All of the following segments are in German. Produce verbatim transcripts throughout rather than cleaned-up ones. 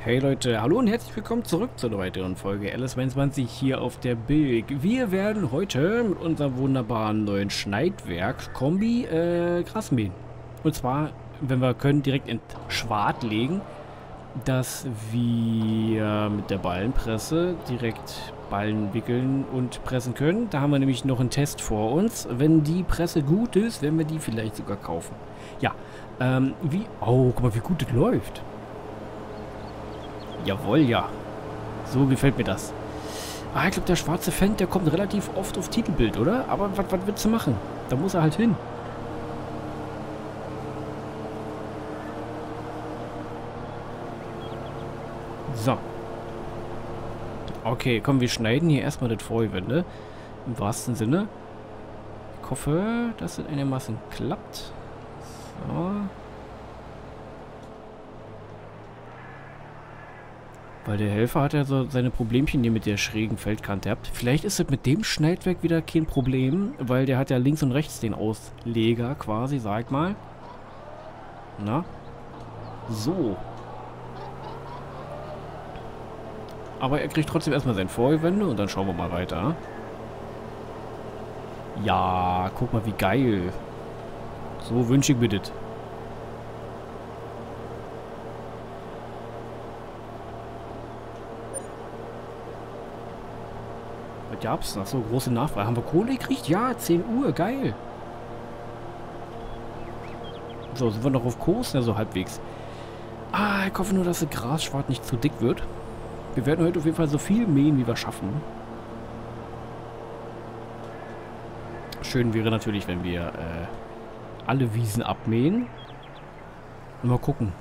Hey Leute, hallo und herzlich willkommen zurück zu einer weiteren Folge L S zweiundzwanzig hier auf der Bilk. Wir werden heute mit unserem wunderbaren neuen Schneidwerk-Kombi äh, Gras mähen. Und zwar, wenn wir können, direkt in Schwad legen, dass wir mit der Ballenpresse direkt Ballen wickeln und pressen können. Da haben wir nämlich noch einen Test vor uns. Wenn die Presse gut ist, werden wir die vielleicht sogar kaufen. Ja, ähm, wie... Oh, guck mal, wie gut das läuft. Jawohl, ja. So gefällt mir das. Ah, ich glaube, der schwarze Fendt, der kommt relativ oft auf Titelbild, oder? Aber was willst du machen? Da muss er halt hin. So. Okay, komm, wir schneiden hier erstmal das Vorgewende. Im wahrsten Sinne. Ich hoffe, dass das einigermaßen klappt. So. Weil der Helfer hat ja so seine Problemchen hier mit der schrägen Feldkante gehabt. Vielleicht ist das mit dem Schneidwerk wieder kein Problem, weil der hat ja links und rechts den Ausleger quasi, sag mal. Na? So. Aber er kriegt trotzdem erstmal sein Vorgewende und dann schauen wir mal weiter. Ja, guck mal, wie geil. So wünsche ich mir das. Gab's noch so große Nachfrage? Haben wir Kohle gekriegt? Ja, zehn Uhr, geil. So, sind wir noch auf Kurs? Ja, so halbwegs. Ah, ich hoffe nur, dass der Grasschwart nicht zu dick wird. Wir werden heute auf jeden Fall so viel mähen, wie wir schaffen. Schön wäre natürlich, wenn wir äh, alle Wiesen abmähen. Und mal gucken.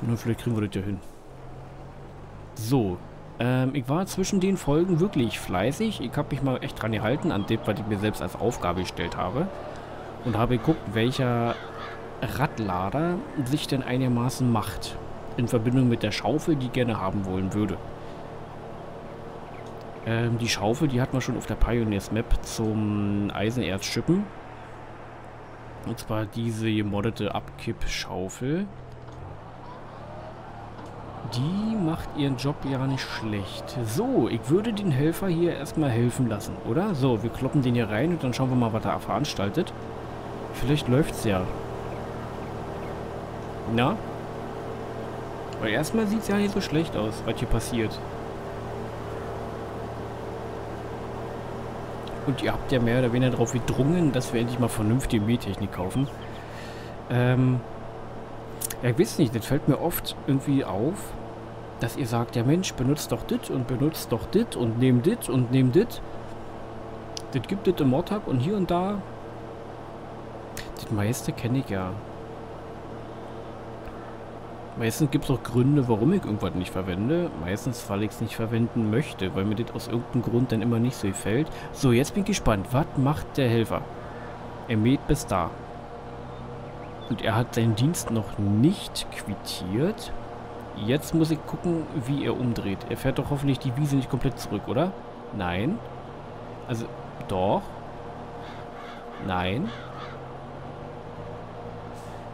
Und dann vielleicht kriegen wir das ja hin. So. Ähm, ich war zwischen den Folgen wirklich fleißig. Ich habe mich mal echt dran gehalten, an dem, was ich mir selbst als Aufgabe gestellt habe. Und habe geguckt, welcher Radlader sich denn einigermaßen macht. In Verbindung mit der Schaufel, die ich gerne haben wollen würde. Ähm, die Schaufel, die hat man schon auf der Pioneers Map zum Eisenerz schippen. Und zwar diese gemoddete Abkippschaufel. Die macht ihren Job ja nicht schlecht. So, ich würde den Helfer hier erstmal helfen lassen, oder? So, wir kloppen den hier rein und dann schauen wir mal, was er veranstaltet. Vielleicht läuft's ja. Na? Weil erstmal sieht's ja nicht so schlecht aus, was hier passiert. Und ihr habt ja mehr oder weniger darauf gedrungen, dass wir endlich mal vernünftige Mähtechnik kaufen. Ähm... Ja, ich weiß nicht, das fällt mir oft irgendwie auf, dass ihr sagt, ja Mensch, benutzt doch dit und benutzt doch dit und nehmt dit und nehmt dit. Das gibt dit im Mod Hub und hier und da. Das meiste kenne ich ja. Meistens gibt es auch Gründe, warum ich irgendwas nicht verwende. Meistens, weil ich es nicht verwenden möchte, weil mir das aus irgendeinem Grund dann immer nicht so gefällt. So, jetzt bin ich gespannt. Was macht der Helfer? Er mäht bis da. Und er hat seinen Dienst noch nicht quittiert. Jetzt muss ich gucken, wie er umdreht. Er fährt doch hoffentlich die Wiese nicht komplett zurück, oder? Nein. Also, doch. Nein.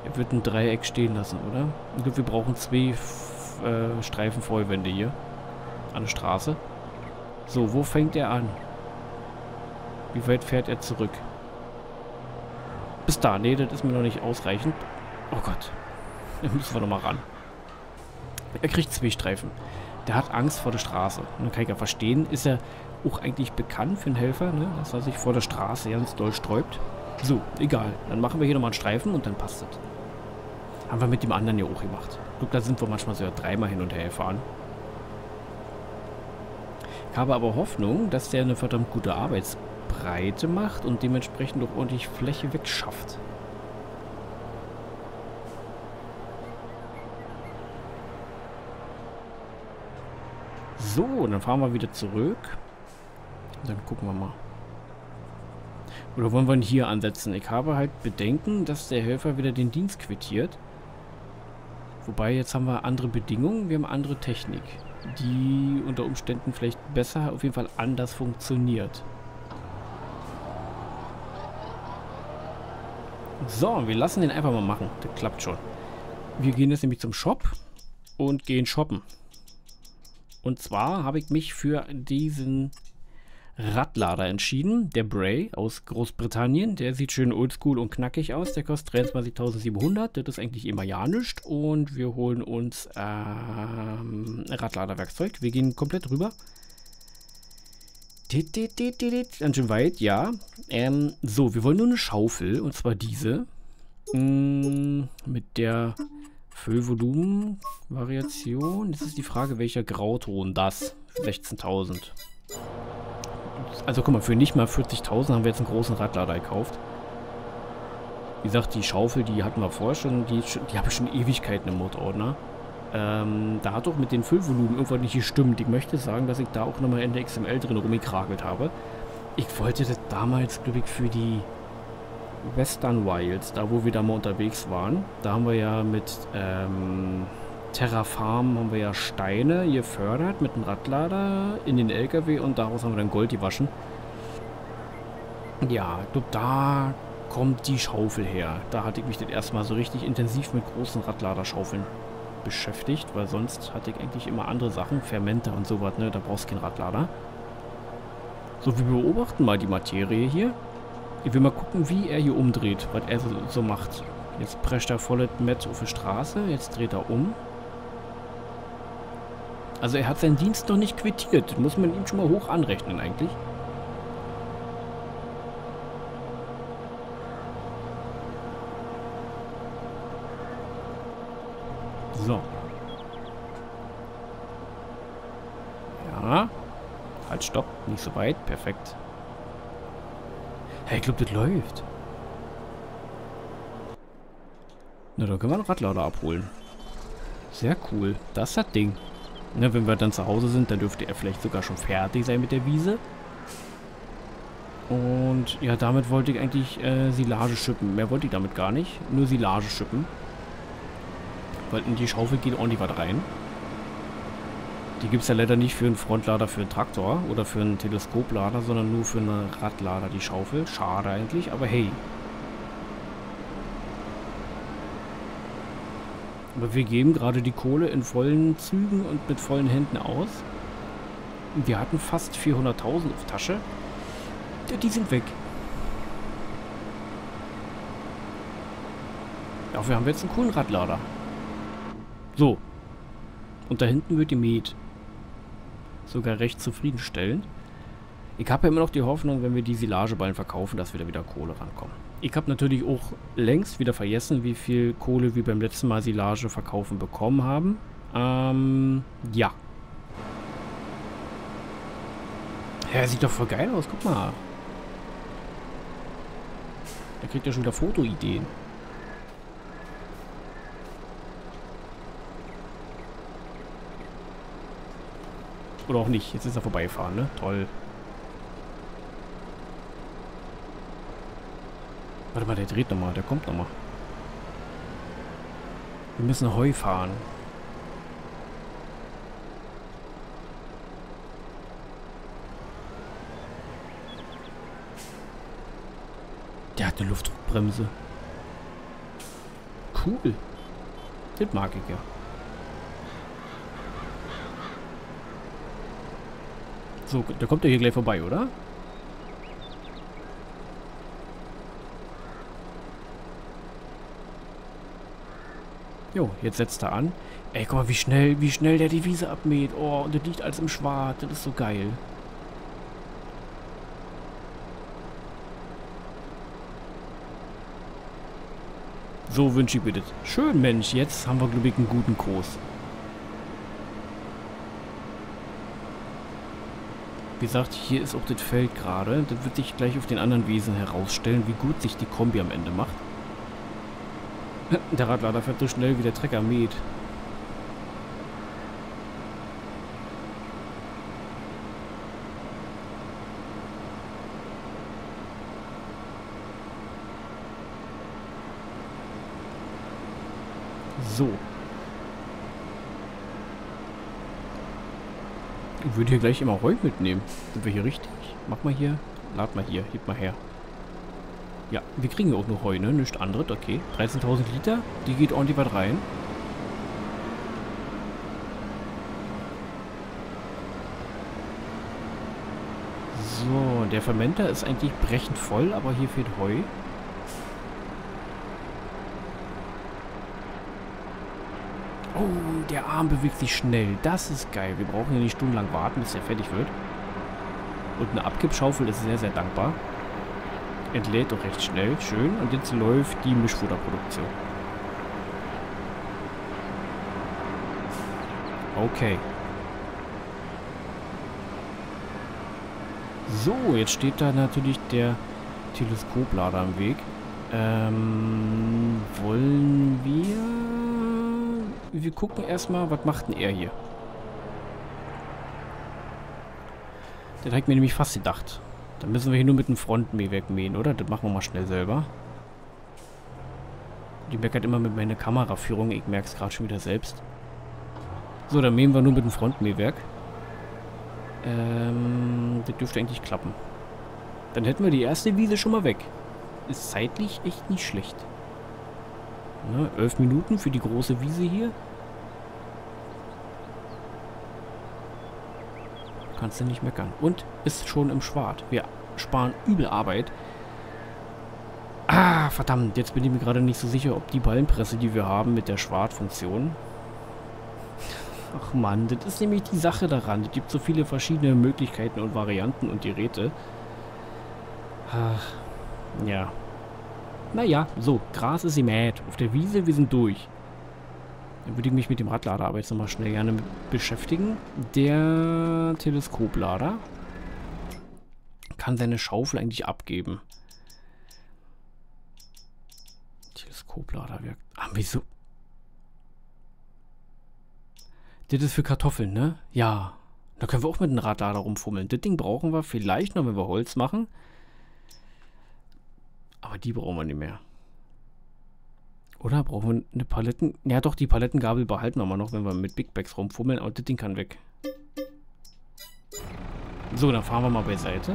Er wird ein Dreieck stehen lassen, oder? Ich glaube, wir brauchen zwei äh, Streifen Vorwände hier. An der Straße. So, wo fängt er an? Wie weit fährt er zurück? Bis da. Nee, das ist mir noch nicht ausreichend. Oh Gott. Da müssen wir nochmal ran. Er kriegt zwei Streifen. Der hat Angst vor der Straße. Dann kann ich ja verstehen. Ist er auch eigentlich bekannt für einen Helfer, ne? Dass er sich vor der Straße ganz doll sträubt. So, egal. Dann machen wir hier nochmal einen Streifen und dann passt das. Haben wir mit dem anderen ja auch gemacht. Guck, da sind wir manchmal sogar dreimal hin und her gefahren. Ich habe aber Hoffnung, dass der eine verdammt gute Arbeits Breite macht und dementsprechend auch ordentlich Fläche wegschafft. So, dann fahren wir wieder zurück. Dann gucken wir mal. Oder wollen wir ihn hier ansetzen? Ich habe halt Bedenken, dass der Helfer wieder den Dienst quittiert. Wobei, jetzt haben wir andere Bedingungen, wir haben andere Technik. die unter Umständen vielleicht besser, auf jeden Fall anders funktioniert. So, wir lassen den einfach mal machen. Das klappt schon. Wir gehen jetzt nämlich zum Shop und gehen shoppen. Und zwar habe ich mich für diesen Radlader entschieden. Der Bray aus Großbritannien. Der sieht schön oldschool und knackig aus. Der kostet dreiundzwanzigtausendsiebenhundert. Das ist eigentlich immer ja nichts. Und wir holen uns ähm, Radladerwerkzeug. Wir gehen komplett rüber. Ganz schön weit, ja. Ähm, so, wir wollen nur eine Schaufel. Und zwar diese. Mm, mit der Füllvolumen-Variation. Jetzt ist die Frage, welcher Grauton das? sechzehntausend. Also guck mal, für nicht mal vierzigtausend haben wir jetzt einen großen Radlader gekauft. Wie gesagt, die Schaufel, die hatten wir vorher schon. Die, die habe ich schon Ewigkeiten im Mod-Ordner. Ähm, da hat doch mit den Füllvolumen irgendwann nicht gestimmt. Ich möchte sagen, dass ich da auch nochmal in der X M L drin rumgekragelt habe. Ich wollte das damals, glaube ich, für die Western Wilds, da wo wir da mal unterwegs waren. Da haben wir ja mit ähm, Terrafarm haben wir ja Steine gefördert mit dem Radlader in den L K W und daraus haben wir dann Gold gewaschen. Ja, ich glaube, da kommt die Schaufel her. Da hatte ich mich das erste Mal so richtig intensiv mit großen Radladerschaufeln beschäftigt, weil sonst hatte ich eigentlich immer andere Sachen, Fermenter und sowas, ne? Da brauchst du keinen Radlader. So, wir beobachten mal die Materie hier. Ich will mal gucken, wie er hier umdreht, was er so, so macht. Jetzt prescht er voll Met auf die Straße, jetzt dreht er um. Also er hat seinen Dienst noch nicht quittiert. Muss man ihm schon mal hoch anrechnen eigentlich. So. Ja. Halt, stopp. Nicht so weit. Perfekt. Hey, ich glaube, das läuft. Na, da können wir einen Radlader abholen. Sehr cool. Das ist das Ding. Ne, wenn wir dann zu Hause sind, dann dürfte er vielleicht sogar schon fertig sein mit der Wiese. Und ja, damit wollte ich eigentlich äh, Silage schippen. Mehr wollte ich damit gar nicht. Nur Silage schippen. Weil in die Schaufel geht ordentlich was rein. Die gibt es ja leider nicht für einen Frontlader, für einen Traktor oder für einen Teleskoplader, sondern nur für einen Radlader, die Schaufel. Schade eigentlich, aber hey. Aber wir geben gerade die Kohle in vollen Zügen und mit vollen Händen aus. Wir hatten fast vierhunderttausend auf Tasche. Die sind weg. Dafür haben wir jetzt einen coolen Radlader. So. Und da hinten wird gemäht. Sogar recht zufriedenstellend. Ich habe ja immer noch die Hoffnung, wenn wir die Silageballen verkaufen, dass wir da wieder Kohle rankommen. Ich habe natürlich auch längst wieder vergessen, wie viel Kohle wir beim letzten Mal Silage verkaufen bekommen haben. Ähm, ja. Ja, sieht doch voll geil aus. Guck mal. Da kriegt er schon wieder Fotoideen. Oder auch nicht. Jetzt ist er vorbeifahren, ne? Toll. Warte mal, der dreht nochmal, der kommt nochmal. Wir müssen Heu fahren. Der hat eine Luftdruckbremse. Cool. Das mag ich ja. So, da kommt er hier gleich vorbei, oder? Jo, jetzt setzt er an. Ey, guck mal, wie schnell, wie schnell der die Wiese abmäht. Oh, und das liegt alles im Schwarz. Das ist so geil. So wünsche ich mir das. Schön, Mensch. Jetzt haben wir, glaube ich, einen guten Kurs. Wie gesagt, hier ist auch das Feld gerade. Das wird sich gleich auf den anderen Wiesen herausstellen, wie gut sich die Kombi am Ende macht. Der Radlader fährt so schnell, wie der Trecker mäht. So. Ich würde hier gleich immer Heu mitnehmen. Sind wir hier richtig? Mach mal hier. Lad mal hier. Heb mal her. Ja, wir kriegen ja auch nur Heu, ne? Nichts anderes. Okay. dreizehntausend Liter. Die geht ordentlich was rein. So, der Fermenter ist eigentlich brechend voll, aber hier fehlt Heu. Oh, der Arm bewegt sich schnell. Das ist geil. Wir brauchen ja nicht stundenlang warten, bis der fertig wird. Und eine Abkippschaufel ist sehr, sehr dankbar. Entlädt doch recht schnell. Schön. Und jetzt läuft die Mischfutterproduktion. Okay. So, jetzt steht da natürlich der Teleskoplader am Weg. Ähm, wollen wir... Wir gucken erstmal, was macht denn er hier? Das hat mir nämlich fast gedacht. Dann müssen wir hier nur mit dem Frontmähwerk mähen, oder? Das machen wir mal schnell selber. Die meckert immer mit meiner Kameraführung. Ich merke es gerade schon wieder selbst. So, dann mähen wir nur mit dem Frontmähwerk. Ähm, das dürfte eigentlich klappen. Dann hätten wir die erste Wiese schon mal weg. Ist zeitlich echt nicht schlecht. Ne, elf Minuten für die große Wiese hier. Kannst du nicht meckern. Und ist schon im Schwarz. Wir sparen übel Arbeit. Ah, verdammt. Jetzt bin ich mir gerade nicht so sicher, ob die Ballenpresse, die wir haben, mit der Schwarz-Funktion... Ach man, das ist nämlich die Sache daran. Es gibt so viele verschiedene Möglichkeiten und Varianten und Geräte. Ach, ja. Naja, so, Gras ist gemäht. Auf der Wiese, wir sind durch. Dann würde ich mich mit dem Radlader aber jetzt nochmal schnell gerne beschäftigen. Der Teleskoplader kann seine Schaufel eigentlich abgeben. Teleskoplader wirkt... Ah, wieso... Das ist für Kartoffeln, ne? Ja. Da können wir auch mit einem Radlader rumfummeln. Das Ding brauchen wir vielleicht noch, wenn wir Holz machen. Aber die brauchen wir nicht mehr. Oder brauchen wir eine Paletten... Ja doch, die Palettengabel behalten wir mal noch, wenn wir mit Big Bags rumfummeln. Aber das Ding kann weg. So, dann fahren wir mal beiseite.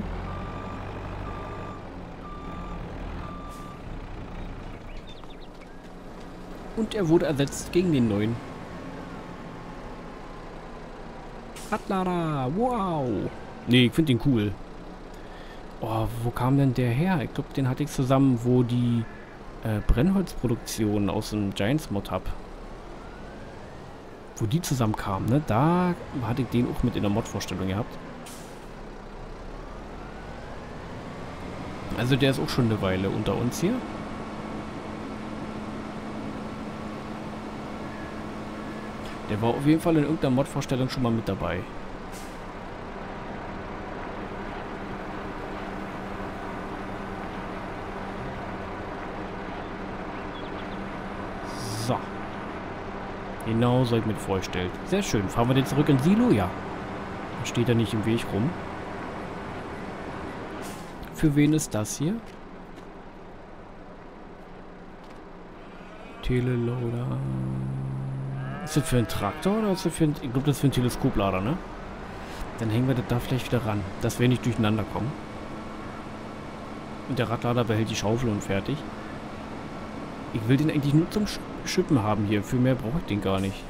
Und er wurde ersetzt gegen den neuen. Radlader, wow. Nee, ich finde den cool. Oh, wo kam denn der her? Ich glaube, den hatte ich zusammen, wo die äh, Brennholzproduktion aus dem Giants Mod Hub, wo die zusammenkam, ne? Da hatte ich den auch mit in der Mod-Vorstellung gehabt. Also der ist auch schon eine Weile unter uns hier. Der war auf jeden Fall in irgendeiner Mod-Vorstellung schon mal mit dabei. So. Genau so ich mir vorgestellt. Sehr schön. Fahren wir den zurück ins Silo? Ja. Dann steht er nicht im Weg rum. Für wen ist das hier? Teleloader... Ist das für einen Traktor oder ist das für ein... Ich glaube, das ist für einen Teleskoplader, ne? Dann hängen wir das da vielleicht wieder ran, dass wir nicht durcheinander kommen. Und der Radlader behält die Schaufel und fertig. Ich will den eigentlich nur zum Schippen haben hier. Für mehr brauche ich den gar nicht.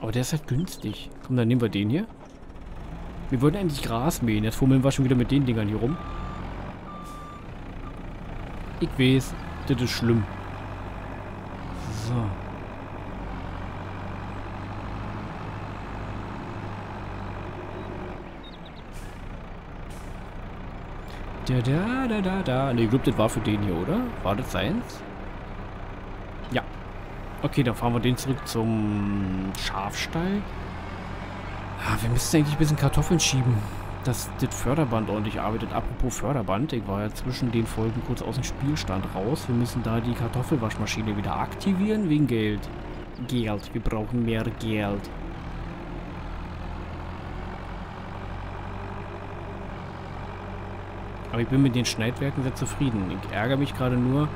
Aber der ist halt günstig. Komm, dann nehmen wir den hier. Wir wollten eigentlich Gras mähen. Jetzt fummeln wir schon wieder mit den Dingern hier rum. Ich weiß, das ist schlimm. So. Da, da, da, da, da. Ne, ich glaube, das war für den hier, oder? War das seins? Ja. Okay, dann fahren wir den zurück zum Schafstall. Ah, wir müssen eigentlich ein bisschen Kartoffeln schieben, dass das Förderband ordentlich arbeitet. Apropos Förderband, ich war ja zwischen den Folgen kurz aus dem Spielstand raus. Wir müssen da die Kartoffelwaschmaschine wieder aktivieren wegen Geld. Geld, wir brauchen mehr Geld. Aber ich bin mit den Schneidwerken sehr zufrieden. Ich ärgere mich gerade nur,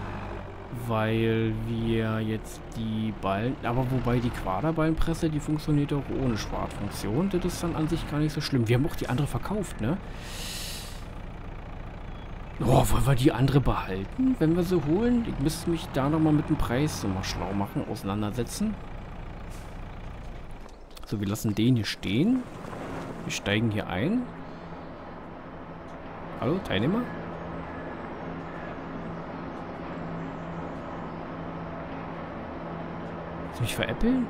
weil wir jetzt die Ballen... Aber wobei die Quaderballenpresse, die funktioniert auch ohne Schwartfunktion. Das ist dann an sich gar nicht so schlimm. Wir haben auch die andere verkauft, ne? Oh, wollen wir die andere behalten, wenn wir sie holen? Ich müsste mich da nochmal mit dem Preis nochmal schlau machen, auseinandersetzen. So, wir lassen den hier stehen. Wir steigen hier ein. Hallo, Teilnehmer? Willst du mich veräppeln?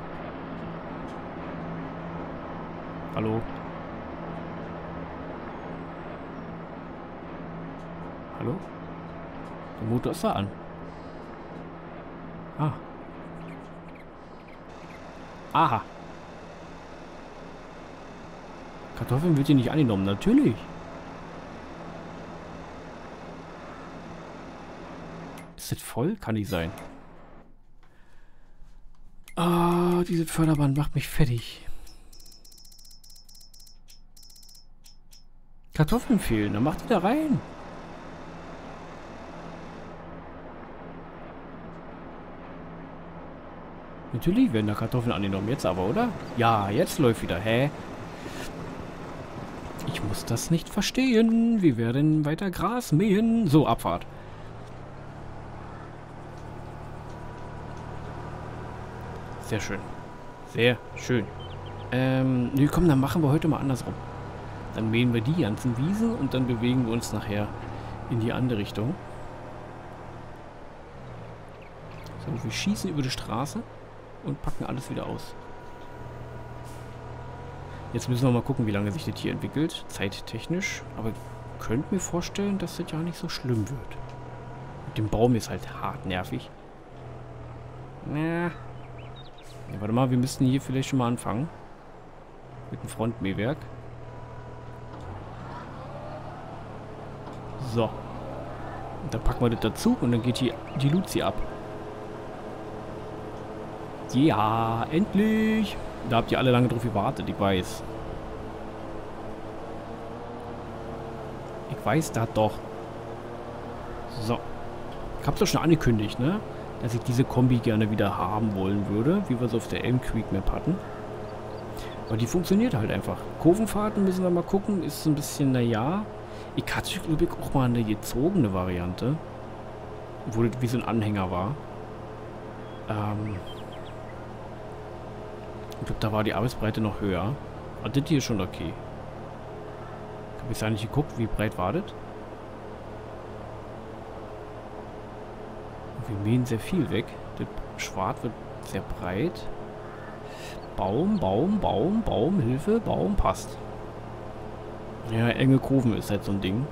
Hallo? Hallo? Der Motor ist da an. Ah. Aha. Kartoffeln wird hier nicht angenommen, natürlich. Ist das voll? Kann nicht sein. Ah, oh, diese Förderband macht mich fertig. Kartoffeln fehlen, dann macht die da rein. Natürlich werden da Kartoffeln angenommen. Jetzt aber, oder? Ja, jetzt läuft wieder. Hä? Ich muss das nicht verstehen. Wir werden weiter Gras mähen. So, Abfahrt. Sehr schön. Sehr schön. Ähm, nee, komm, dann machen wir heute mal andersrum. Dann mähen wir die ganzen Wiesen und dann bewegen wir uns nachher in die andere Richtung. So, wir schießen über die Straße und packen alles wieder aus. Jetzt müssen wir mal gucken, wie lange sich das hier entwickelt, zeittechnisch. Aber ihr könnt mir vorstellen, dass das ja nicht so schlimm wird. Mit dem Baum ist halt hart nervig. Na. Ja, warte mal, wir müssten hier vielleicht schon mal anfangen. Mit dem Frontmähwerk. So. Und dann packen wir das dazu und dann geht hier die Luzi ab. Ja, endlich! Da habt ihr alle lange drauf gewartet, ich weiß. Ich weiß das doch. So. Ich hab's doch schon angekündigt, ne? Dass ich diese Kombi gerne wieder haben wollen würde, wie wir es auf der Elm Creek Map hatten. Aber die funktioniert halt einfach. Kurvenfahrten müssen wir mal gucken, ist ein bisschen, naja. Ich hatte, glaube ich, auch mal eine gezogene Variante. Wo das wie so ein Anhänger war. Ähm... Ich glaube, da war die Arbeitsbreite noch höher. Aber das hier ist schon okay. Ich habe jetzt eigentlich geguckt, wie breit war das. Und wir mähen sehr viel weg. Das Schwarz wird sehr breit. Baum, Baum, Baum, Baum, Hilfe, Baum, passt. Ja, enge Kurven ist halt so ein Ding.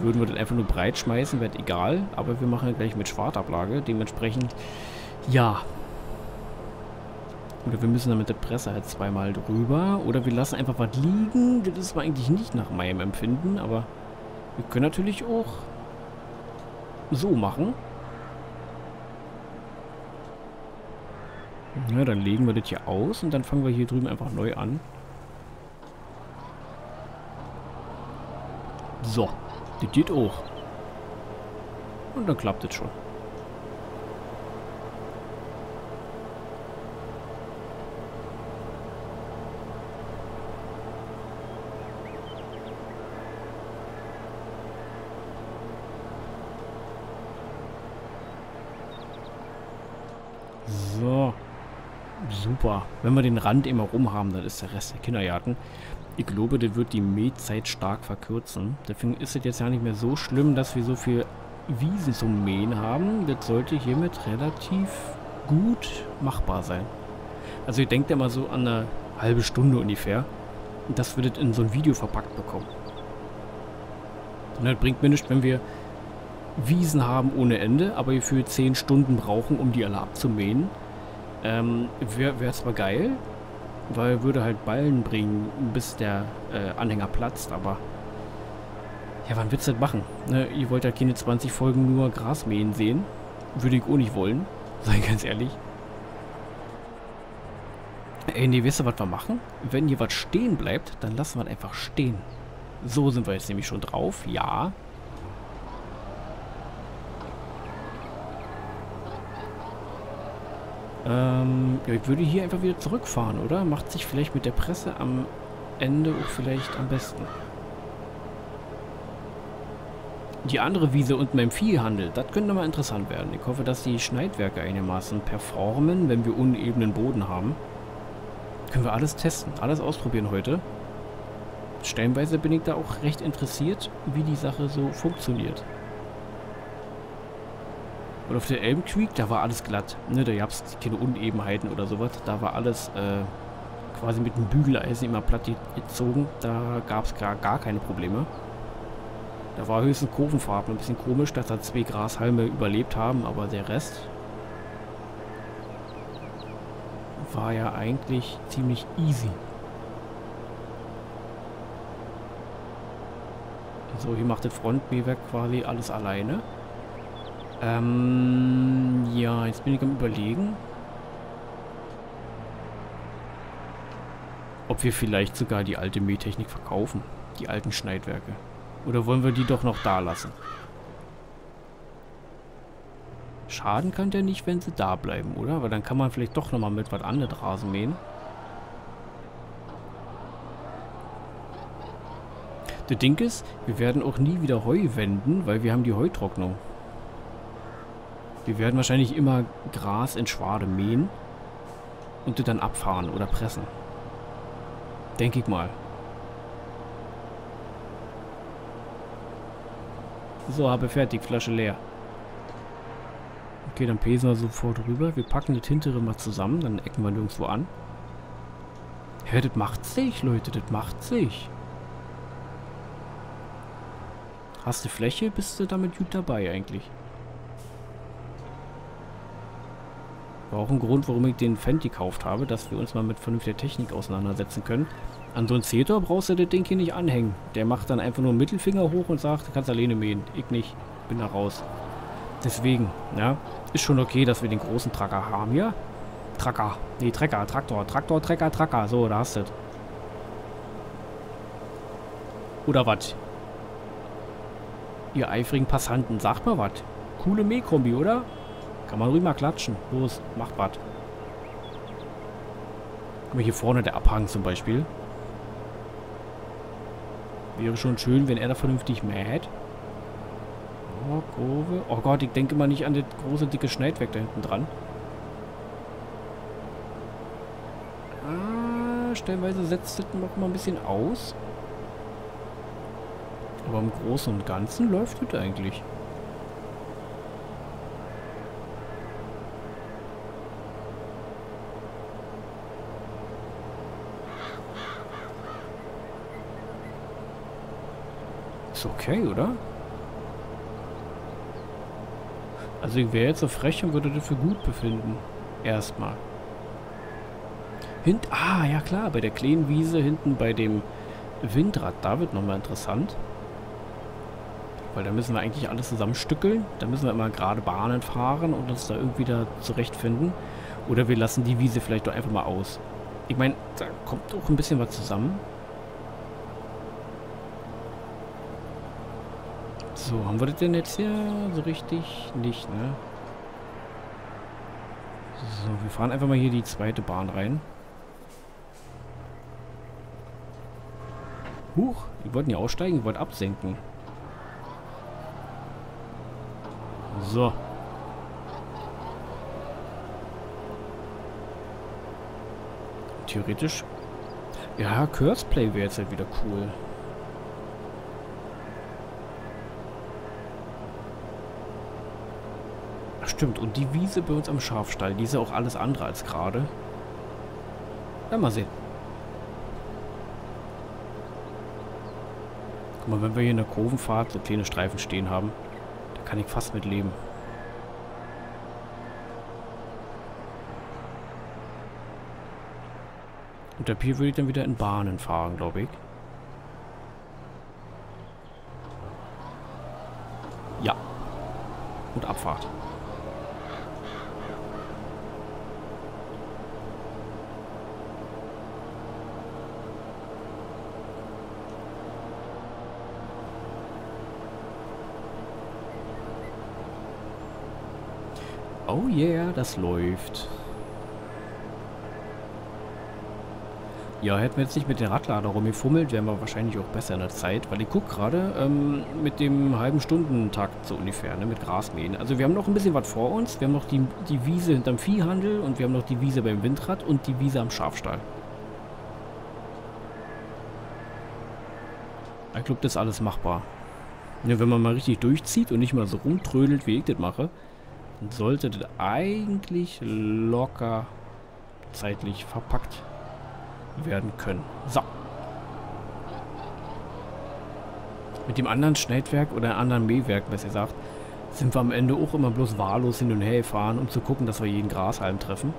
Würden wir das einfach nur breit schmeißen, wäre egal. Aber wir machen ja gleich mit Schwartablage. Dementsprechend, ja... Oder wir müssen dann mit der Presse halt zweimal drüber. Oder wir lassen einfach was liegen. Das ist eigentlich nicht nach meinem Empfinden. Aber wir können natürlich auch so machen. Ja, dann legen wir das hier aus. Und dann fangen wir hier drüben einfach neu an. So. Das geht auch. Und dann klappt das schon. Super. Wenn wir den Rand immer rum haben, dann ist der Rest der Kindergarten. Ich glaube, das wird die Mähzeit stark verkürzen. Deswegen ist es jetzt ja nicht mehr so schlimm, dass wir so viel Wiesen zum Mähen haben. Das sollte hiermit relativ gut machbar sein. Also ich denke immer so an eine halbe Stunde ungefähr, dass wir das in so ein Video verpackt bekommen. Und das bringt mir nichts, wenn wir Wiesen haben ohne Ende, aber für zehn Stunden brauchen, um die alle abzumähen. Ähm, wäre zwar geil, weil würde halt Ballen bringen, bis der äh, Anhänger platzt, aber ja, wann willst du das machen? Ne? Ihr wollt ja keine zwanzig Folgen nur Gras mähen sehen. Würde ich auch nicht wollen, sei ganz ehrlich. Ey, nee, wisst ihr, was wir machen? Wenn hier was stehen bleibt, dann lassen wir es einfach stehen. So sind wir jetzt nämlich schon drauf, ja. Ähm, ja, ich würde hier einfach wieder zurückfahren, oder? Macht sich vielleicht mit der Presse am Ende auch vielleicht am besten. Die andere Wiese unten beim Viehhandel, das könnte mal interessant werden. Ich hoffe, dass die Schneidwerke einigermaßen performen, wenn wir unebenen Boden haben. Können wir alles testen, alles ausprobieren heute. Stellenweise bin ich da auch recht interessiert, wie die Sache so funktioniert. Und auf der Elm Creek, da war alles glatt. Ne, da gab es keine Unebenheiten oder sowas. Da war alles äh, quasi mit einem Bügeleisen immer platt gezogen. Da gab es gar, gar keine Probleme. Da war höchstens Kurvenfarben. Ein bisschen komisch, dass da zwei Grashalme überlebt haben, aber der Rest war ja eigentlich ziemlich easy. So, hier macht das Frontmähwerk quasi alles alleine. Ähm, ja, jetzt bin ich am Überlegen, ob wir vielleicht sogar die alte Mähtechnik verkaufen, die alten Schneidwerke. Oder wollen wir die doch noch da lassen? Schaden kann der nicht, wenn sie da bleiben, oder? Weil dann kann man vielleicht doch nochmal mit was anderes Rasen mähen. Das Ding ist, wir werden auch nie wieder Heu wenden, weil wir haben die Heutrocknung. Wir werden wahrscheinlich immer Gras in Schwade mähen und das dann abfahren oder pressen. Denke ich mal. So, habe fertig, Flasche leer. Okay, dann pesen wir sofort rüber. Wir packen das hintere mal zusammen, dann ecken wir nirgendwo an. Hä, das macht sich, Leute, das macht sich. Hast du Fläche, bist du damit gut dabei eigentlich. War auch ein Grund, warum ich den Fendt gekauft habe, dass wir uns mal mit vernünftiger Technik auseinandersetzen können. An so einen Zetor brauchst du das Ding hier nicht anhängen. Der macht dann einfach nur einen Mittelfinger hoch und sagt, du kannst alleine mähen. Ich nicht. Bin da raus. Deswegen, ja, ist schon okay, dass wir den großen Tracker haben hier. Ja? Tracker. Nee, Trecker, Traktor, Traktor, Trecker, Tracker. So, da hast du das. Oder was? Ihr eifrigen Passanten, sagt mal was. Coole Mähkombi, oder? Kann man rüber klatschen. Los, macht was. Guck mal, hier vorne der Abhang zum Beispiel. Wäre schon schön, wenn er da vernünftig mäht. Oh, Kurve. Oh Gott, ich denke mal nicht an das große, dicke Schneidwerk da hinten dran. Ah, stellenweise setzt das noch mal ein bisschen aus. Aber im Großen und Ganzen läuft das eigentlich. Ist okay, oder? Also ich wäre jetzt so frech und würde dafür gut befinden. Erstmal. Hint ah, ja klar, bei der kleinen Wiese hinten bei dem Windrad, da wird nochmal interessant. Weil da müssen wir eigentlich alles zusammenstückeln. Da müssen wir immer gerade Bahnen fahren und uns da irgendwie da zurechtfinden. Oder wir lassen die Wiese vielleicht doch einfach mal aus. Ich meine, da kommt auch ein bisschen was zusammen. So, haben wir das denn jetzt hier so richtig nicht, ne? So, wir fahren einfach mal hier die zweite Bahn rein. Huch, wir wollten ja aussteigen, wir wollten absenken. So. Theoretisch. Ja, Curseplay wäre jetzt halt wieder cool. Ach stimmt, und die Wiese bei uns am Schafstall, die ist ja auch alles andere als gerade. Na, mal sehen. Guck mal, wenn wir hier in der Kurvenfahrt so kleine Streifen stehen haben, da kann ich fast mit leben. Und ab hier würde ich dann wieder in Bahnen fahren, glaube ich. Ja. Und Abfahrt. Oh yeah, das läuft. Ja, hätten wir jetzt nicht mit der Radlader rumgefummelt, wären wir wahrscheinlich auch besser in der Zeit, weil ich gucke gerade ähm, mit dem halben Stundentakt so ungefähr, ne, mit Grasmähen. Also wir haben noch ein bisschen was vor uns. Wir haben noch die, die Wiese hinterm Viehhandel und wir haben noch die Wiese beim Windrad und die Wiese am Schafstall. Ich glaube, das ist alles machbar. Ja, wenn man mal richtig durchzieht und nicht mal so rumtrödelt, wie ich das mache, dann sollte das eigentlich locker zeitlich verpackt werden können. So. Mit dem anderen Schneidwerk oder anderen Mähwerk, besser gesagt, sind wir am Ende auch immer bloß wahllos hin und her gefahren, um zu gucken, dass wir jeden Grashalm treffen.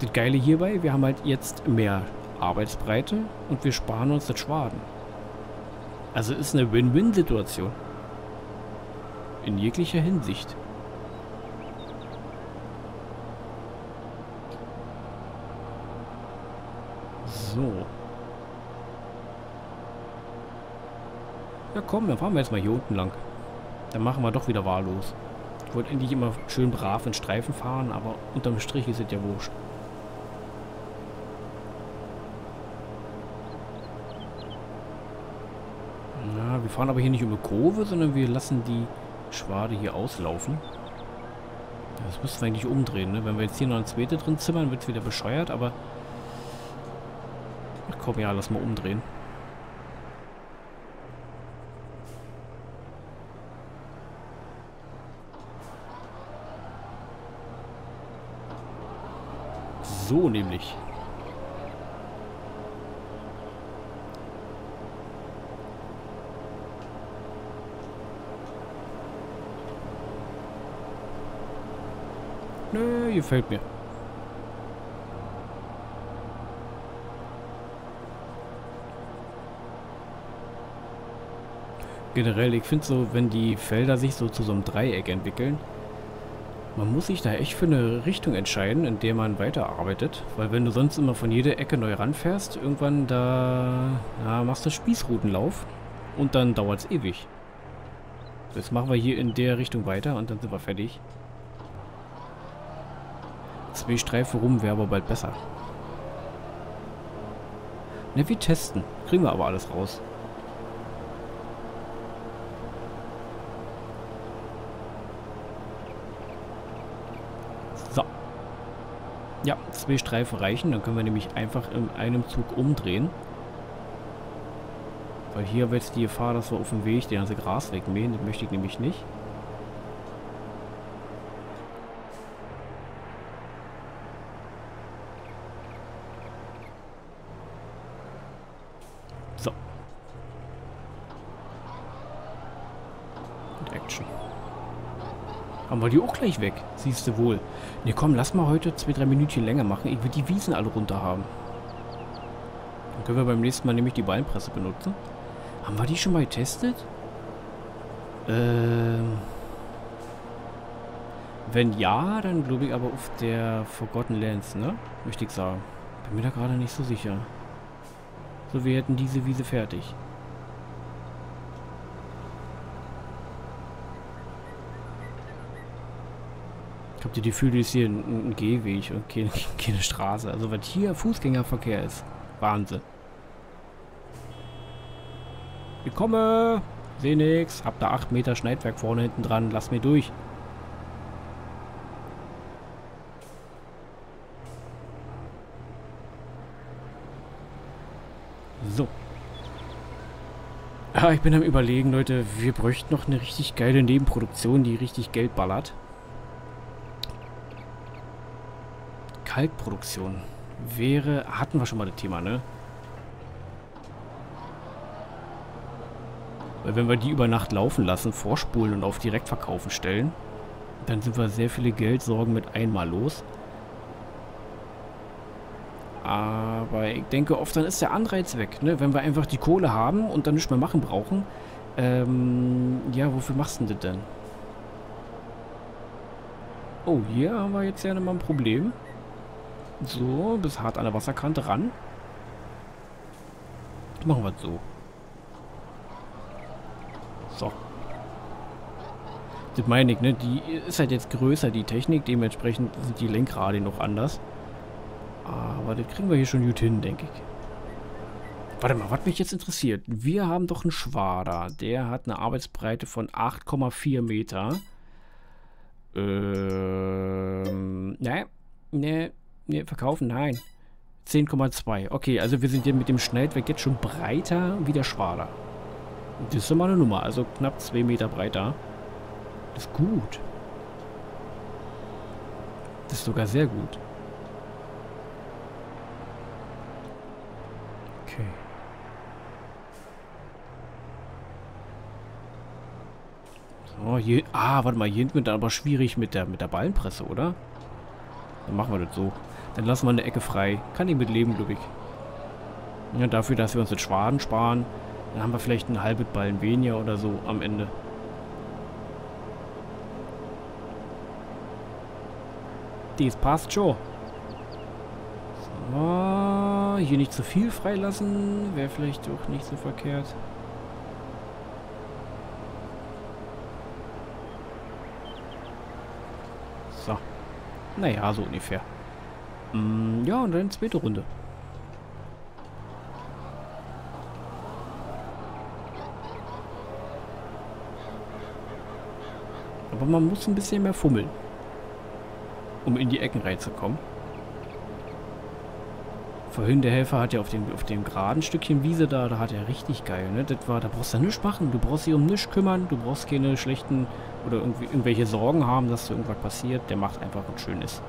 Das Geile hierbei, wir haben halt jetzt mehr Arbeitsbreite und wir sparen uns das Schwaden. Also ist eine Win-Win-Situation. In jeglicher Hinsicht. So. Ja komm, dann fahren wir jetzt mal hier unten lang. Dann machen wir doch wieder wahllos. Ich wollte eigentlich immer schön brav in Streifen fahren, aber unterm Strich ist es ja wurscht. Na, wir fahren aber hier nicht um eine Kurve, sondern wir lassen die Schwade hier auslaufen. Das müssen wir eigentlich umdrehen, ne? Wenn wir jetzt hier noch ein Zweite drin zimmern, wird es wieder bescheuert, aber... Ach komm, ja, lass mal umdrehen. So nämlich. Nö, gefällt mir. Generell, ich finde so, wenn die Felder sich so zu so einem Dreieck entwickeln, man muss sich da echt für eine Richtung entscheiden, in der man weiterarbeitet. Weil wenn du sonst immer von jeder Ecke neu ranfährst, irgendwann da na, machst du Spießrutenlauf und dann dauert es ewig. Jetzt machen wir hier in der Richtung weiter und dann sind wir fertig. Zwei Streifen rum wäre aber bald besser. Ne, wir testen. Kriegen wir aber alles raus. Ja, zwei Streifen reichen, dann können wir nämlich einfach in einem Zug umdrehen. Weil hier haben wir jetzt die Gefahr, dass wir auf dem Weg den ganzen Gras wegmähen, das möchte ich nämlich nicht. So. Und Action. Haben wir die auch gleich weg, siehst du wohl. Ne, komm, lass mal heute zwei, drei Minütchen länger machen. Ich will die Wiesen alle runter haben. Dann können wir beim nächsten Mal nämlich die Ballenpresse benutzen. Haben wir die schon mal getestet? Ähm... Wenn ja, dann glaube ich aber auf der Forgotten Lands, ne? Möchte ich sagen. Bin mir da gerade nicht so sicher. So, wir hätten diese Wiese fertig. Habt ihr die Gefühl, das ist hier ein, ein Gehweg und keine, keine Straße. Also was hier Fußgängerverkehr ist. Wahnsinn. Ich komme. Seh nix. Hab da acht Meter Schneidwerk vorne hinten dran. Lass mir durch. So. Ah, ich bin am Überlegen, Leute. Wir bräuchten noch eine richtig geile Nebenproduktion, die richtig Geld ballert. Kalkproduktion wäre, hatten wir schon mal das Thema, ne? Weil wenn wir die über Nacht laufen lassen, vorspulen und auf Direktverkaufen stellen, dann sind wir sehr viele Geldsorgen mit einmal los. Aber ich denke, oft dann ist der Anreiz weg, ne? Wenn wir einfach die Kohle haben und dann nichts mehr machen brauchen, ähm, ja, wofür machst du das denn? Oh, hier haben wir jetzt ja nochmal ein Problem. So, bis hart an der Wasserkante ran. Machen wir es so. So. Das meine ich, ne? Die ist halt jetzt größer, die Technik. Dementsprechend sind die Lenkrade noch anders. Aber das kriegen wir hier schon gut hin, denke ich. Warte mal, was mich jetzt interessiert. Wir haben doch einen Schwader. Der hat eine Arbeitsbreite von acht Komma vier Meter. Ähm, ne, ne, ne, verkaufen, nein. zehn Komma zwei. Okay, also wir sind hier mit dem Schneidwerk jetzt schon breiter wie der Schwader. Das ist doch mal eine Nummer. Also knapp zwei Meter breiter. Das ist gut. Das ist sogar sehr gut. Okay. So, hier... Ah, warte mal. Hier hinten wird aber schwierig mit der, mit der Ballenpresse, oder? Dann machen wir das so. Dann lassen wir eine Ecke frei. Kann ich mit leben, glaube ich. Ja, dafür, dass wir uns den Schwaden sparen, dann haben wir vielleicht einen halben Ballen weniger oder so am Ende. Das passt schon. So, hier nicht zu viel freilassen. Wäre vielleicht auch nicht so verkehrt. So. Naja, so ungefähr. Mm, ja, und dann zweite Runde. Aber man muss ein bisschen mehr fummeln, um in die Ecken reinzukommen. Vorhin der Helfer hat ja auf dem, auf dem geraden Stückchen Wiese da, da hat er richtig geil, ne? Das war, da brauchst du nichts machen, du brauchst dich um nichts kümmern, du brauchst keine schlechten oder irgendwie, irgendwelche Sorgen haben, dass da irgendwas passiert. Der macht einfach was Schönes.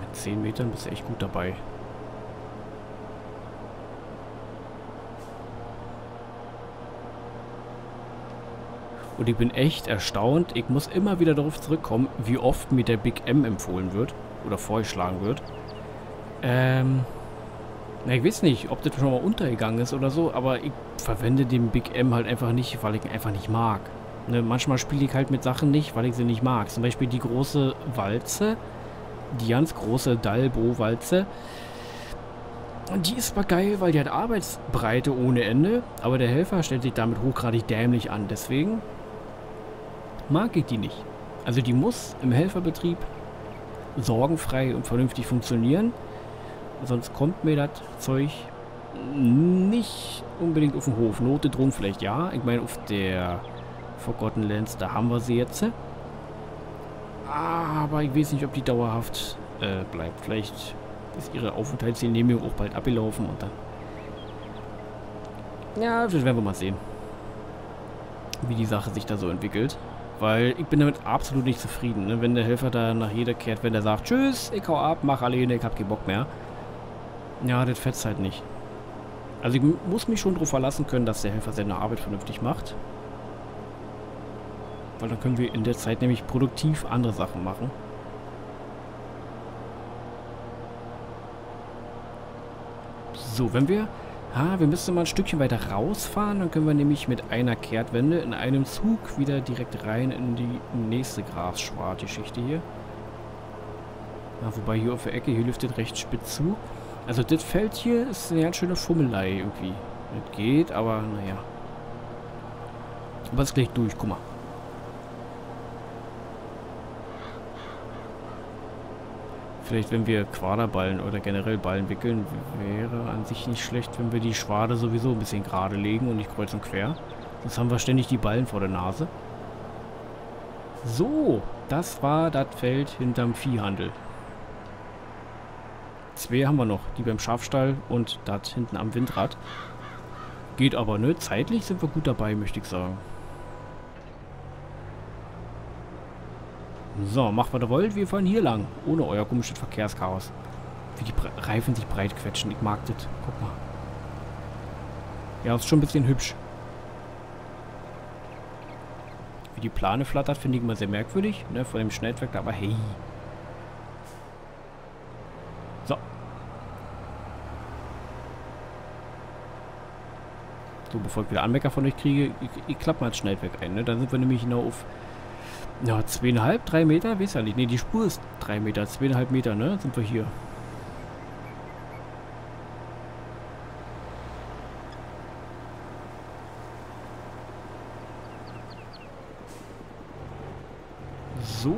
Mit zehn Metern bist du echt gut dabei. Und ich bin echt erstaunt, ich muss immer wieder darauf zurückkommen, wie oft mir der Big M empfohlen wird oder vorgeschlagen wird. Ähm, na, ich weiß nicht, ob das schon mal untergegangen ist oder so, aber ich verwende den Big M halt einfach nicht, weil ich ihn einfach nicht mag. Ne, manchmal spiele ich halt mit Sachen nicht, weil ich sie nicht mag. Zum Beispiel die große Walze, die ganz große Dalbo-Walze. Und die ist zwar geil, weil die hat Arbeitsbreite ohne Ende, aber der Helfer stellt sich damit hochgradig dämlich an, deswegen mag ich die nicht. Also die muss im Helferbetrieb sorgenfrei und vernünftig funktionieren. Sonst kommt mir das Zeug nicht unbedingt auf den Hof. Note drum vielleicht ja. Ich meine, auf der Forgotten Lands, da haben wir sie jetzt. Aber ich weiß nicht, ob die dauerhaft äh, bleibt. Vielleicht ist ihre Aufenthaltsgenehmigung auch bald abgelaufen und dann... Ja, das werden wir mal sehen, wie die Sache sich da so entwickelt. Weil ich bin damit absolut nicht zufrieden, ne? Wenn der Helfer da nach jeder kehrt, wenn der sagt, tschüss, ich hau ab, mach alleine, ich hab keinen Bock mehr. Ja, das fetzt halt nicht. Also ich muss mich schon darauf verlassen können, dass der Helfer seine Arbeit vernünftig macht. Weil dann können wir in der Zeit nämlich produktiv andere Sachen machen. So, wenn wir... Ah, wir müssen mal ein Stückchen weiter rausfahren, dann können wir nämlich mit einer Kehrtwende in einem Zug wieder direkt rein in die nächste Grasschwartgeschichte hier. Ja, wobei hier auf der Ecke, hier lüftet recht spitz zu. Also das Feld hier ist eine ganz schöne Fummelei irgendwie. Das geht, aber naja. Aber es ist gleich durch, guck mal. Vielleicht, wenn wir Quaderballen oder generell Ballen wickeln, wäre an sich nicht schlecht, wenn wir die Schwade sowieso ein bisschen gerade legen und nicht kreuz und quer. Sonst haben wir ständig die Ballen vor der Nase. So, das war das Feld hinterm Viehhandel. Zwei haben wir noch, die beim Schafstall und das hinten am Windrad. Geht aber, ne? Zeitlich sind wir gut dabei, möchte ich sagen. So, macht was ihr wollt, wir fahren hier lang. Ohne euer komisches Verkehrschaos. Wie die Bre- Reifen sich breit quetschen, ich mag das. Guck mal. Ja, ist schon ein bisschen hübsch. Wie die Plane flattert, finde ich immer sehr merkwürdig, ne, von dem Schneidwerk, aber hey. So. So, bevor ich wieder Anmerker von euch kriege, ich, ich klappe mal das Schneidwerk ein, ne, dann sind wir nämlich genau auf... Ja, zweieinhalb, drei Meter, weiß ja nicht. Ne, die Spur ist drei Meter, zweieinhalb Meter, ne? Sind wir hier. So.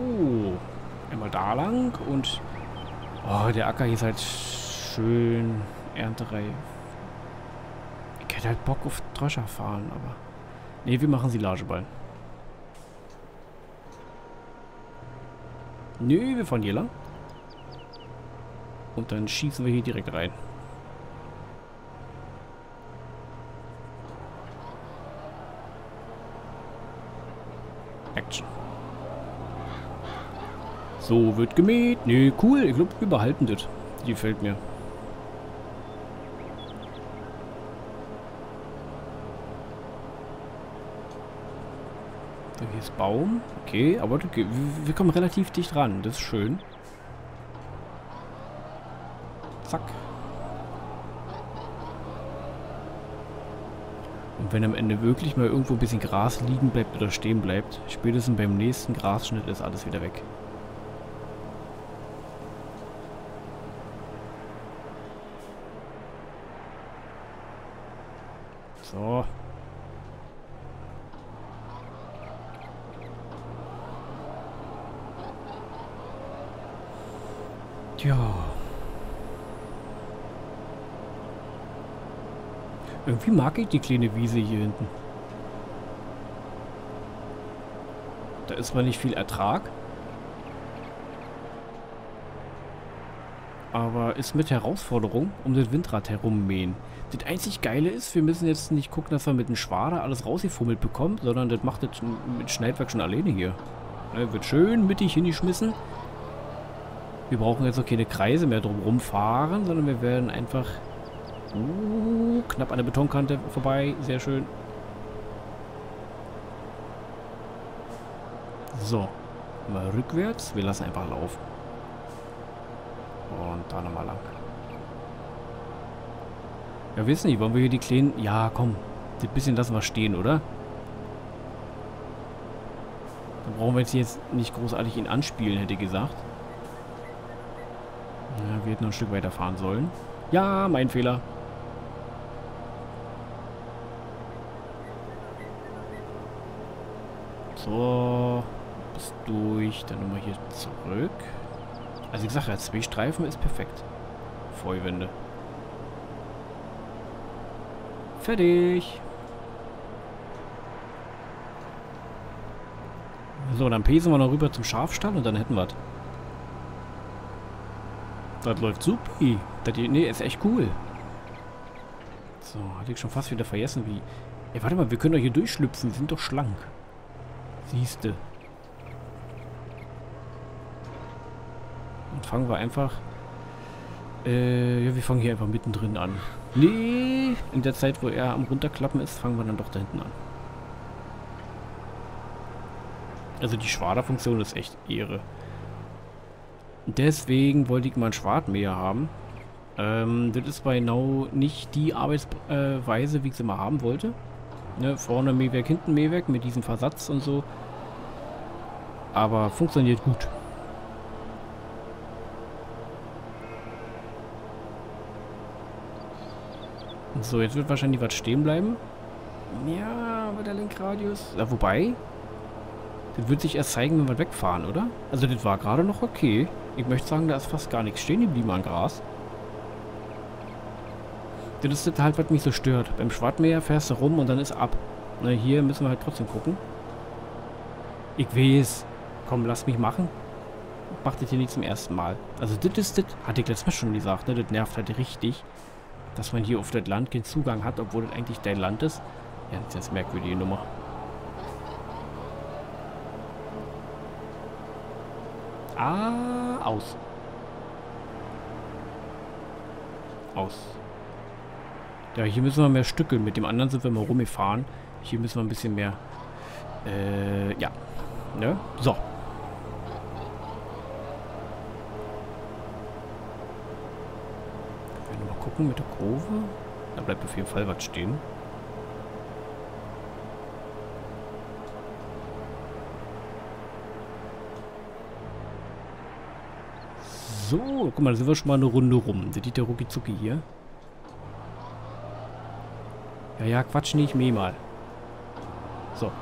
Einmal da lang und... Oh, der Acker hier ist halt schön erntereif. Ich hätte halt Bock auf Dröscher fahren, aber... Ne, wir machen Silageball. Nö, wir fahren hier lang. Und dann schießen wir hier direkt rein. Action. So, wird gemäht. Nö, cool. Ich glaube, wir behalten das. Die gefällt mir. So, hier ist Baum. Okay, aber okay. Wir kommen relativ dicht ran. Das ist schön. Zack. Und wenn am Ende wirklich mal irgendwo ein bisschen Gras liegen bleibt oder stehen bleibt, spätestens beim nächsten Grasschnitt ist alles wieder weg. So. Tja. Irgendwie mag ich die kleine Wiese hier hinten. Da ist zwar nicht viel Ertrag. Aber ist mit Herausforderung um das Windrad herummähen. Das einzig Geile ist, wir müssen jetzt nicht gucken, dass wir mit dem Schwader alles rausgefummelt bekommen, sondern das macht das mit Schneidwerk schon alleine hier. Ja, wird schön mittig hingeschmissen. Wir brauchen jetzt auch keine Kreise mehr drumherum fahren, sondern wir werden einfach... Uh, knapp an der Betonkante vorbei. Sehr schön. So. Mal rückwärts. Wir lassen einfach laufen. Und da nochmal lang. Ja, wissen nicht. Wollen wir hier die kleinen... Ja, komm. Das bisschen lassen wir stehen, oder? Dann brauchen wir jetzt, jetzt nicht großartig ihn anspielen, hätte ich gesagt. Ja, wir hätten noch ein Stück weiter fahren sollen. Ja, mein Fehler. So, bist durch. Dann nochmal hier zurück. Also ich sage ja, zwei Streifen ist perfekt. Vorwände. Fertig. So, dann pesen wir noch rüber zum Schafstall und dann hätten wir es. Das läuft supi. Das hier, nee, ist echt cool. So, hatte ich schon fast wieder vergessen, wie... Ey, warte mal, wir können doch hier durchschlüpfen. Wir sind doch schlank. Siehste. Und fangen wir einfach... Äh, ja, wir fangen hier einfach mittendrin an. Nee, in der Zeit, wo er am Runterklappen ist, fangen wir dann doch da hinten an. Also die Schwaderfunktion ist echt Ehre. Deswegen wollte ich mal einen Schwartmäher haben. Ähm, das ist bei genau nicht die Arbeitsweise, äh, wie ich es immer haben wollte. Ne, vorne Mähwerk, hinten Mähwerk mit diesem Versatz und so. Aber funktioniert gut. So, jetzt wird wahrscheinlich was stehen bleiben. Ja, aber der Lenkradius. Ja, wobei... Das wird sich erst zeigen, wenn wir wegfahren, oder? Also das war gerade noch okay. Ich möchte sagen, da ist fast gar nichts stehen geblieben an Gras. Das ist das halt, was mich so stört. Beim Schwarzmeer fährst du rum und dann ist ab. Na, hier müssen wir halt trotzdem gucken. Ich weiß. Komm, lass mich machen. Ich mach das hier nicht zum ersten Mal. Also das ist das, hatte ich letztes Mal schon gesagt, ne? Das nervt halt richtig, dass man hier auf das Land keinen Zugang hat, obwohl das eigentlich dein Land ist. Ja, das ist jetzt eine merkwürdige Nummer. Ah, aus. Aus. Ja, hier müssen wir mehr stückeln. Mit dem anderen sind wir mal rumgefahren. Hier müssen wir ein bisschen mehr... Äh, ja. Ne? So. Wir werden mal gucken mit der Kurve. Da bleibt auf jeden Fall was stehen. So, guck mal, da sind wir schon mal eine Runde rum. Der Dieter Rucki-Zucki hier. Ja, ja, quatsch nicht, mäh mal. So.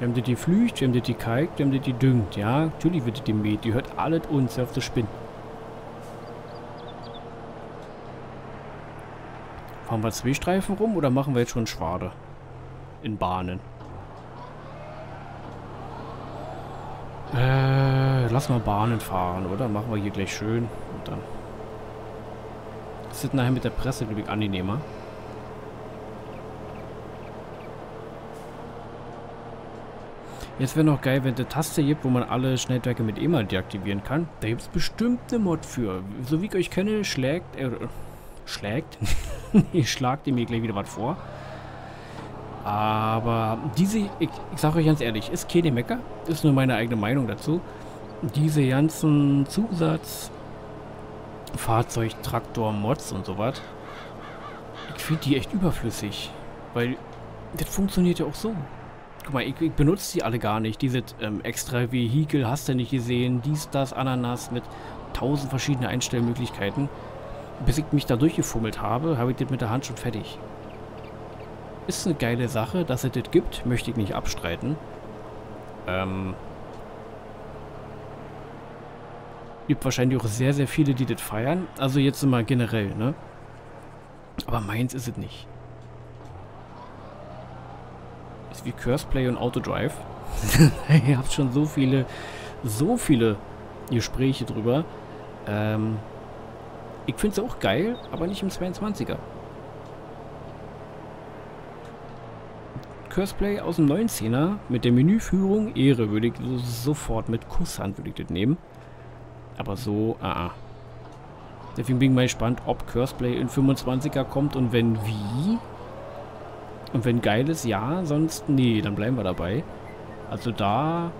Wir haben die die flücht, wir haben die die kalkt, wir haben die die düngt. Ja, natürlich wird die die mäht. Die hört alles uns auf das Spinnen. Fahren wir zwei Streifen rum oder machen wir jetzt schon Schwade? In Bahnen. Äh, lass mal Bahnen fahren, oder? Machen wir hier gleich schön. Und dann. Das ist nachher mit der Presse, glaube ich, angenehmer. Jetzt wäre noch geil, wenn es eine Taste gibt, wo man alle Schneidwerke mit E M A deaktivieren kann. Da gibt es bestimmt eine Mod für. So wie ich euch kenne, schlägt... Äh, schlägt? Nee, schlagt ihr mir gleich wieder was vor. Aber diese... Ich, ich sage euch ganz ehrlich, ist keine Mecker. Ist nur meine eigene Meinung dazu. Diese ganzen Zusatz... Fahrzeug, Traktor, Mods und sowas. Ich finde die echt überflüssig. Weil das funktioniert ja auch so. Guck mal, ich, ich benutze die alle gar nicht. Diese ähm, extra Vehikel hast du nicht gesehen. Dies, das, Ananas mit tausend verschiedenen Einstellmöglichkeiten. Bis ich mich da durchgefummelt habe, habe ich das mit der Hand schon fertig. Ist eine geile Sache, dass es das gibt. Möchte ich nicht abstreiten. Ähm. Gibt wahrscheinlich auch sehr, sehr viele, die das feiern. Also jetzt mal generell, ne? Aber meins ist es nicht. Ist wie Curseplay und Autodrive. Ihr habt schon so viele, so viele Gespräche drüber. Ähm, ich finde es auch geil, aber nicht im zweiundzwanziger. Curseplay aus dem neunzehner mit der Menüführung Ehre würde ich so, sofort mit Kusshand würde ich das nehmen. Aber so, ah, ah. Deswegen bin ich mal gespannt, ob Curseplay in fünfundzwanziger kommt und wenn wie. Und wenn geiles, ja, sonst, nee, dann bleiben wir dabei. Also da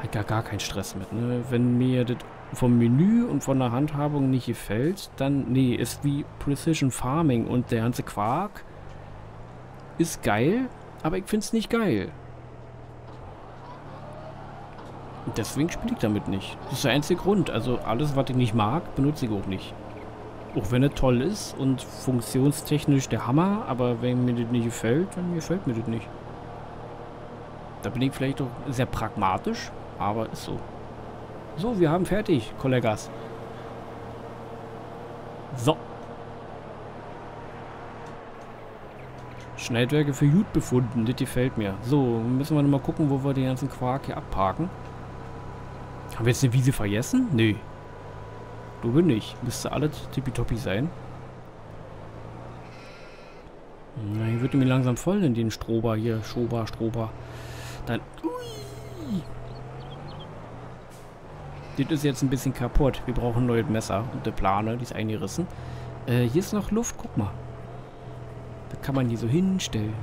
hat ja gar keinen Stress mit, ne? Wenn mir das vom Menü und von der Handhabung nicht gefällt, dann, nee, ist wie Precision Farming und der ganze Quark ist geil, aber ich find's nicht geil. Und deswegen spiele ich damit nicht. Das ist der einzige Grund. Also alles, was ich nicht mag, benutze ich auch nicht. Auch wenn es toll ist und funktionstechnisch der Hammer, aber wenn mir das nicht gefällt, dann gefällt mir das nicht. Da bin ich vielleicht auch sehr pragmatisch, aber ist so. So, wir haben fertig, Kollegas. So. Schneidwerke für gut befunden, das gefällt mir. So, müssen wir nochmal gucken, wo wir den ganzen Quark hier abparken. Haben wir jetzt eine Wiese vergessen? Nee. Du bin ich. Müsste alles tippitoppi sein. Na, hier wird mir langsam voll in den Strober hier. Schober, Strober. Dann. Ui. Das ist jetzt ein bisschen kaputt. Wir brauchen ein neues Messer. Und eine Plane, die ist eingerissen. Äh, hier ist noch Luft. Guck mal. Da kann man die so hinstellen.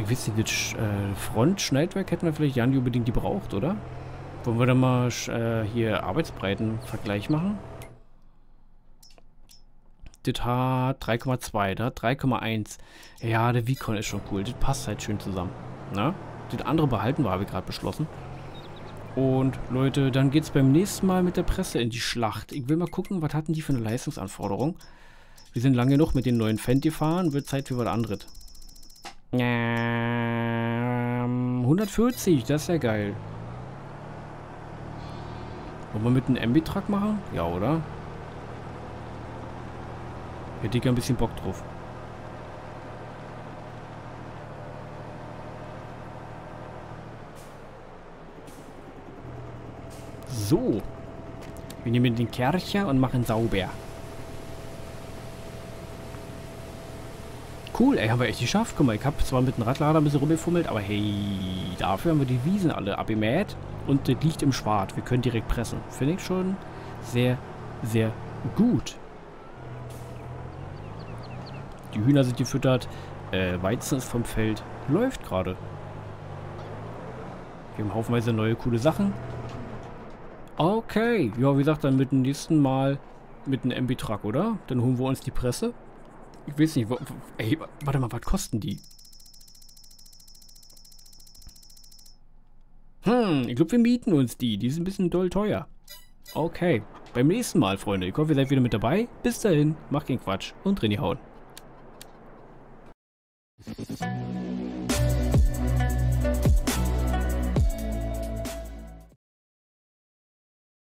Ich weiß nicht, das äh, Frontschneidwerk hätten wir vielleicht ja nicht unbedingt gebraucht, oder? Wollen wir dann mal äh, hier Arbeitsbreitenvergleich machen? Das hat drei Komma zwei, da hat drei Komma eins. Ja, der Vicon ist schon cool. Das passt halt schön zusammen. Na? Das andere behalten wir, habe ich gerade beschlossen. Und Leute, dann geht's beim nächsten Mal mit der Presse in die Schlacht. Ich will mal gucken, was hatten die für eine Leistungsanforderung? Wir sind lange noch mit den neuen Fendt gefahren. Wird Zeit für was anderes. Ähm, hundertvierzig, das ist ja geil. Wollen wir mit einem M B-Truck machen? Ja, oder? Hätte ich ja ein bisschen Bock drauf. So. Wir nehmen den Kärcher und machen sauber. Cool, ey, haben wir echt geschafft. Guck mal, ich habe zwar mit dem Radlader ein bisschen rumgefummelt, aber hey, dafür haben wir die Wiesen alle abgemäht. Und das liegt im Schwarz. Wir können direkt pressen. Finde ich schon sehr, sehr gut. Die Hühner sind gefüttert. Äh, Weizen ist vom Feld. Läuft gerade. Wir haben haufenweise neue, coole Sachen. Okay. Ja, wie gesagt, dann mit dem nächsten Mal mit einem M B-Truck, oder? Dann holen wir uns die Presse. Ich weiß nicht, wo, wo, ey, warte mal, was kosten die? Hm, ich glaube, wir mieten uns die. Die ist ein bisschen doll teuer. Okay, beim nächsten Mal, Freunde. Ich hoffe, ihr seid wieder mit dabei. Bis dahin, macht keinen Quatsch und drin die Haut.